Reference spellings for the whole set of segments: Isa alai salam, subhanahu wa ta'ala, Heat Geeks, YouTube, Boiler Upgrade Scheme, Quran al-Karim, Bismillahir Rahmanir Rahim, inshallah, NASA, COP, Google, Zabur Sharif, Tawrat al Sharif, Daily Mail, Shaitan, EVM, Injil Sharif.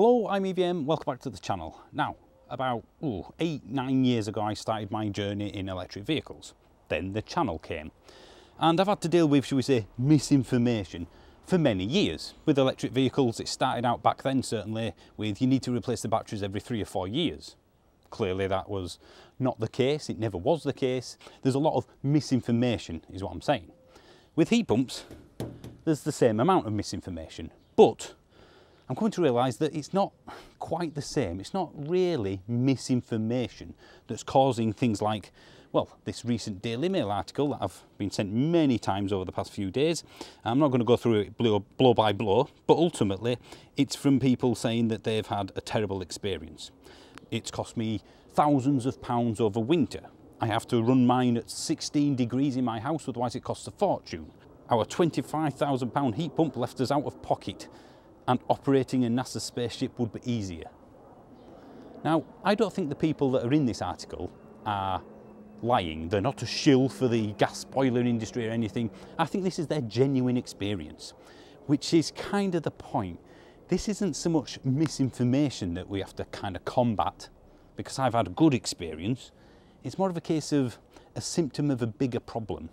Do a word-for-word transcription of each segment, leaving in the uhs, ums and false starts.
Hello, I'm E V M, welcome back to the channel. Now, about ooh, eight, nine years ago, I started my journey in electric vehicles. Then the channel came. And I've had to deal with, shall we say, misinformation for many years. With electric vehicles, it started out back then, certainly, with you need to replace the batteries every three or four years. Clearly, that was not the case. It never was the case. There's a lot of misinformation, is what I'm saying. With heat pumps, there's the same amount of misinformation, but I'm coming to realise that it's not quite the same. It's not really misinformation that's causing things like, well, this recent Daily Mail article that I've been sent many times over the past few days. I'm not going to go through it blow, blow by blow, but ultimately it's from people saying that they've had a terrible experience. It's cost me thousands of pounds over winter. I have to run mine at sixteen degrees in my house, otherwise it costs a fortune. Our twenty-five thousand pound heat pump left us out of pocket, and operating a NASA spaceship would be easier. Now, I don't think the people that are in this article are lying. They're not a shill for the gas boiler industry or anything. I think this is their genuine experience, which is kind of the point. This isn't so much misinformation that we have to kind of combat, because I've had a good experience. It's more of a case of a symptom of a bigger problem.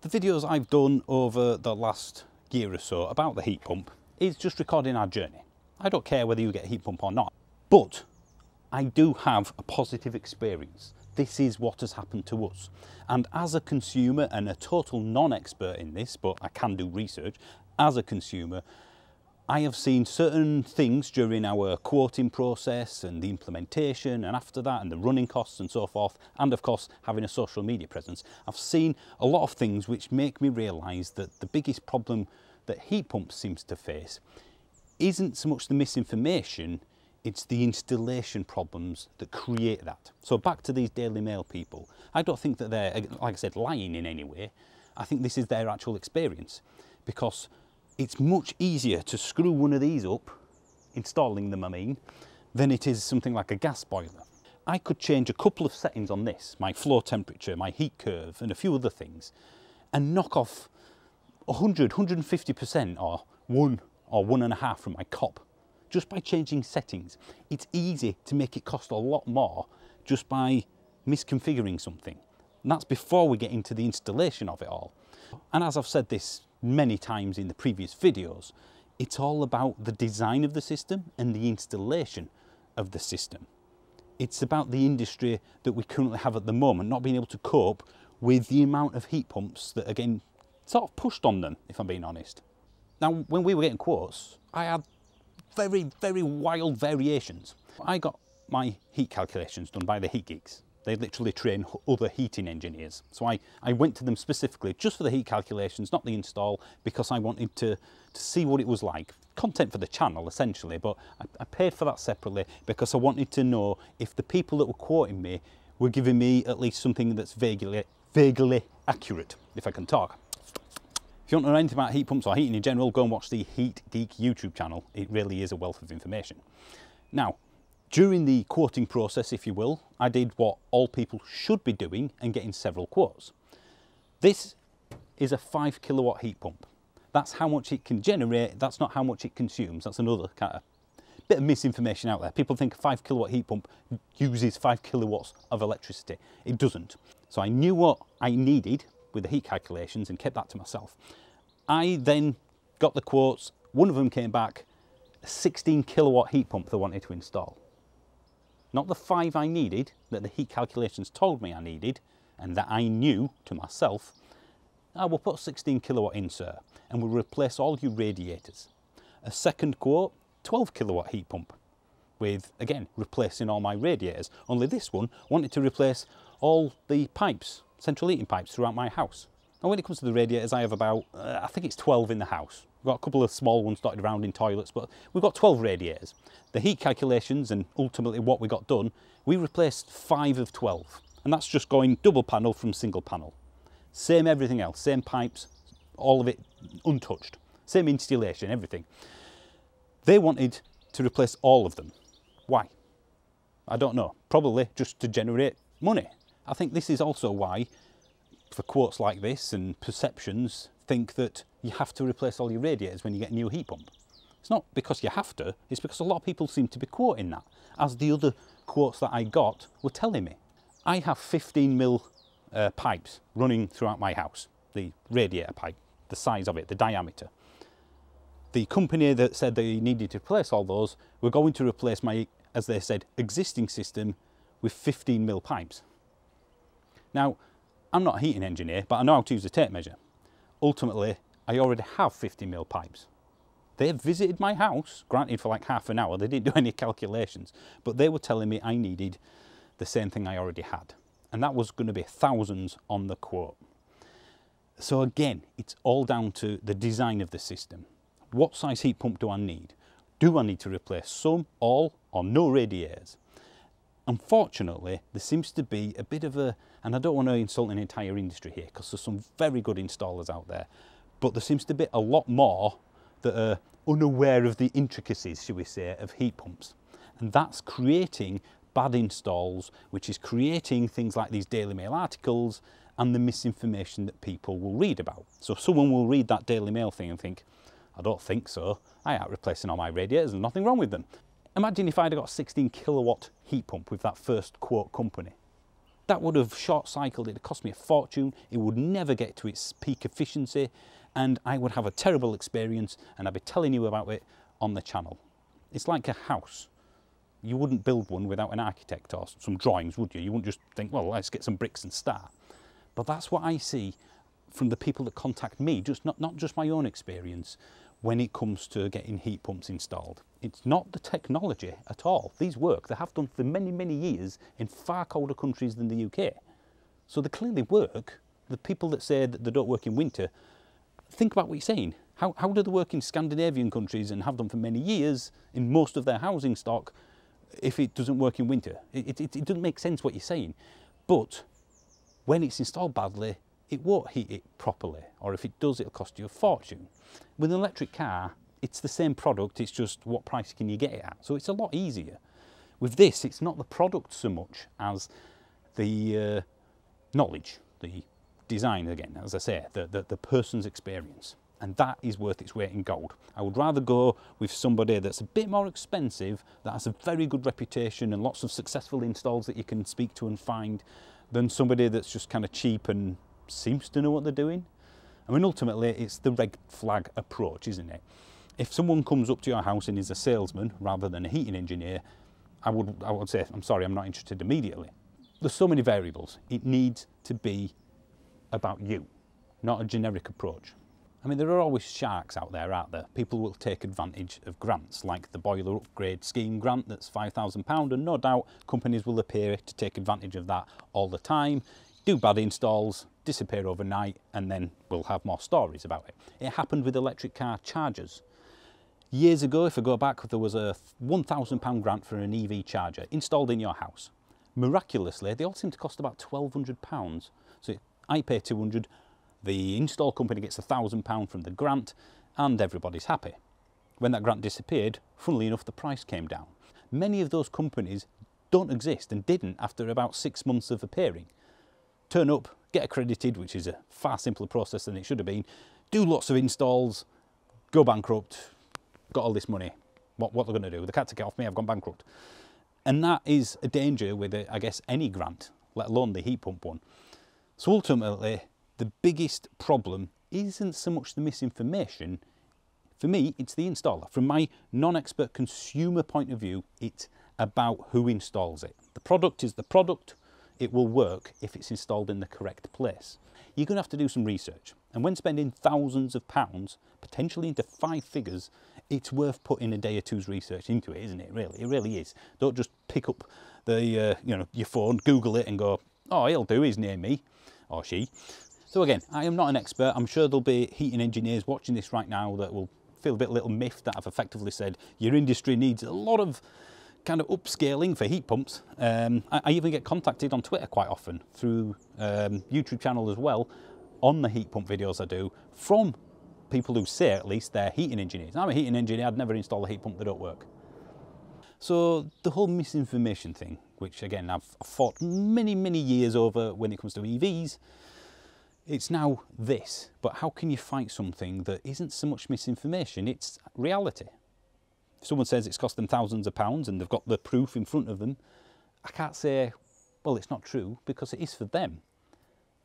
The videos I've done over the last year or so about the heat pump is just recording our journey. I don't care whether you get a heat pump or not, but I do have a positive experience. This is what has happened to us. And as a consumer, and a total non-expert in this, but I can do research, as a consumer, I have seen certain things during our quoting process and the implementation, and after that, and the running costs and so forth, and of course having a social media presence. I've seen a lot of things which make me realise that the biggest problem that heat pumps seems to face isn't so much the misinformation, it's the installation problems that create that. So back to these Daily Mail people, I don't think that they're, like I said, lying in any way. I think this is their actual experience, because it's much easier to screw one of these up, installing them I mean, than it is something like a gas boiler. I could change a couple of settings on this, my flow temperature, my heat curve and a few other things, and knock off one hundred, one hundred fifty percent or one or one and a half from my C O P just by changing settings. It's easy to make it cost a lot more just by misconfiguring something. And that's before we get into the installation of it all. And as I've said this many times in the previous videos, it's all about the design of the system and the installation of the system. It's about the industry that we currently have at the moment not being able to cope with the amount of heat pumps that, again, sort of pushed on them, if I'm being honest. Now, when we were getting quotes, I had very, very wild variations. I got my heat calculations done by the Heat Geeks. They literally train other heating engineers. So I, I went to them specifically just for the heat calculations, not the install, because I wanted to, to see what it was like. Content for the channel, essentially, but I, I paid for that separately because I wanted to know if the people that were quoting me were giving me at least something that's vaguely, vaguely accurate, if I can talk. If you want to know anything about heat pumps or heating in general, go and watch the Heat Geek YouTube channel. It really is a wealth of information. Now, during the quoting process, if you will, I did what all people should be doing and getting several quotes. This is a five kilowatt heat pump. That's how much it can generate. That's not how much it consumes. That's another kind of bit of misinformation out there. People think a five kilowatt heat pump uses five kilowatts of electricity. It doesn't. So I knew what I needed with the heat calculations and kept that to myself. I then got the quotes. One of them came back a sixteen kilowatt heat pump they wanted to install. Not the five I needed, that the heat calculations told me I needed, and that I knew to myself, I will put sixteen kilowatt in, sir, and we'll replace all your radiators. A second quote, twelve kilowatt heat pump, with, again, replacing all my radiators. Only this one wanted to replace all the pipes, central heating pipes throughout my house. And when it comes to the radiators, I have about, uh, I think it's twelve in the house. We've got a couple of small ones dotted around in toilets, but we've got twelve radiators. The heat calculations and ultimately what we got done, we replaced five of twelve. And that's just going double panel from single panel. Same everything else, same pipes, all of it untouched. Same installation, everything. They wanted to replace all of them. Why? I don't know, probably just to generate money. I think this is also why, for quotes like this and perceptions, think that you have to replace all your radiators when you get a new heat pump. It's not because you have to, it's because a lot of people seem to be quoting that, as the other quotes that I got were telling me. I have fifteen mil uh, pipes running throughout my house, the radiator pipe, the size of it, the diameter. The company that said they needed to replace all those were going to replace my, as they said, existing system with fifteen mil pipes. Now, I'm not a heating engineer, but I know how to use a tape measure. Ultimately, I already have fifty mil pipes. They visited my house, granted for like half an hour, they didn't do any calculations, but they were telling me I needed the same thing I already had. And that was going to be thousands on the quote. So again, it's all down to the design of the system. What size heat pump do I need? Do I need to replace some, all, or no radiators? Unfortunately, there seems to be a bit of a, and I don't want to insult an entire industry here because there's some very good installers out there, but there seems to be a lot more that are unaware of the intricacies, shall we say, of heat pumps. And that's creating bad installs, which is creating things like these Daily Mail articles and the misinformation that people will read about. So someone will read that Daily Mail thing and think, I don't think so, I am replacing all my radiators and nothing wrong with them. Imagine if I'd have got a sixteen kilowatt heat pump with that first quote company. That would have short cycled, it'd cost me a fortune, it would never get to its peak efficiency, and I would have a terrible experience, and I'd be telling you about it on the channel. It's like a house. You wouldn't build one without an architect or some drawings, would you? You wouldn't just think, well, let's get some bricks and start. But that's what I see from the people that contact me, just not, not just my own experience, when it comes to getting heat pumps installed. It's not the technology at all. These work, they have done for many, many years in far colder countries than the U K. So they clearly work. The people that say that they don't work in winter, think about what you're saying. How, how do they work in Scandinavian countries and have done for many years in most of their housing stock if it doesn't work in winter? It, it, it doesn't make sense what you're saying. But when it's installed badly, it won't heat it properly, or if it does, it'll cost you a fortune. With an electric car, it's the same product, it's just what price can you get it at, so it's a lot easier. With this, it's not the product so much as the uh, knowledge, the design again, as I say, the, the, the person's experience, and that is worth its weight in gold. I would rather go with somebody that's a bit more expensive, that has a very good reputation and lots of successful installs that you can speak to and find, than somebody that's just kind of cheap and seems to know what they're doing. I mean, ultimately, it's the red flag approach, isn't it? If someone comes up to your house and is a salesman rather than a heating engineer, I would, I would say, I'm sorry, I'm not interested immediately. There's so many variables. It needs to be about you, not a generic approach. I mean, there are always sharks out there, aren't there? People will take advantage of grants, like the Boiler Upgrade Scheme grant that's five thousand pounds, and no doubt companies will appear to take advantage of that all the time, do bad installs, disappear overnight, and then we'll have more stories about it. It happened with electric car chargers. Years ago, if I go back, there was a one thousand pound grant for an E V charger installed in your house. Miraculously, they all seem to cost about twelve hundred pounds. So I pay two hundred pounds, the install company gets one thousand pounds from the grant, and everybody's happy. When that grant disappeared, funnily enough, the price came down. Many of those companies don't exist and didn't after about six months of appearing. Turn up, get accredited, which is a far simpler process than it should have been, do lots of installs, go bankrupt, got all this money. What, what they're going to do? They can't take it off me, I've gone bankrupt. And that is a danger with, I guess, any grant, let alone the heat pump one. So ultimately, the biggest problem isn't so much the misinformation. For me, it's the installer. From my non-expert consumer point of view, it's about who installs it. The product is the product. It will work if it's installed in the correct place. You're going to have to do some research, and when spending thousands of pounds, potentially into five figures, it's worth putting a day or two's research into it, isn't it? Really, it really is. Don't just pick up the uh, you know your phone, Google it, and go, oh, it'll do. He's near me, or she. So again, I am not an expert. I'm sure there'll be heating engineers watching this right now that will feel a bit little miffed that I've effectively said your industry needs a lot of kind of upscaling for heat pumps. Um, I, I even get contacted on Twitter quite often through um, YouTube channel as well on the heat pump videos I do from people who say at least they're heating engineers. I'm a heating engineer, I'd never install a heat pump that don't work. So the whole misinformation thing, which again, I've fought many, many years over when it comes to E Vs, it's now this. But how can you fight something that isn't so much misinformation, it's reality? If someone says it's cost them thousands of pounds and they've got the proof in front of them, I can't say, well, it's not true, because it is for them.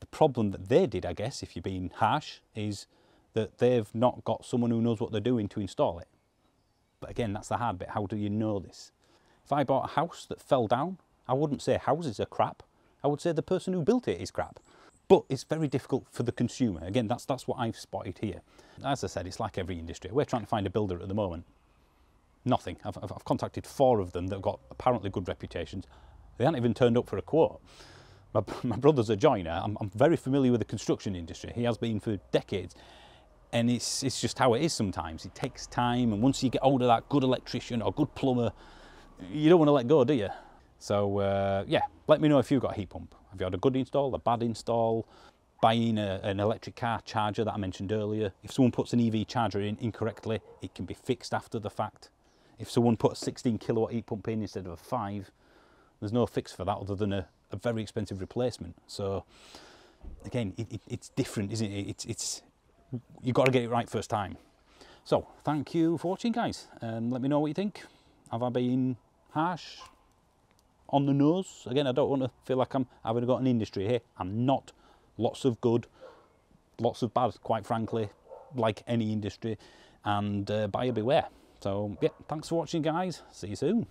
The problem that they did, I guess, if you're being harsh, is that they've not got someone who knows what they're doing to install it. But again, that's the hard bit. How do you know this? If I bought a house that fell down, I wouldn't say houses are crap. I would say the person who built it is crap. But it's very difficult for the consumer. Again, that's, that's what I've spotted here. As I said, it's like every industry. We're trying to find a builder at the moment. Nothing. I've, I've contacted four of them that have got apparently good reputations. They haven't even turned up for a quote. My, my brother's a joiner. I'm, I'm very familiar with the construction industry. He has been for decades. And it's, it's just how it is sometimes. It takes time. And once you get hold of that good electrician or good plumber, you don't want to let go, do you? So, uh, yeah, let me know if you've got a heat pump. Have you had a good install, a bad install? Buying a, an electric car charger that I mentioned earlier. If someone puts an E V charger in incorrectly, it can be fixed after the fact. If someone put a sixteen kilowatt heat pump in instead of a five, there's no fix for that other than a, a very expensive replacement. So again, it, it, it's different, isn't it? It's, it's, you've got to get it right first time. So thank you for watching, guys, and let me know what you think. Have I been harsh, on the nose? Again, I don't want to feel like I'm having got an industry here. I'm not. Lots of good, lots of bad, quite frankly, like any industry, and uh, buyer beware. So yeah, thanks for watching, guys. See you soon.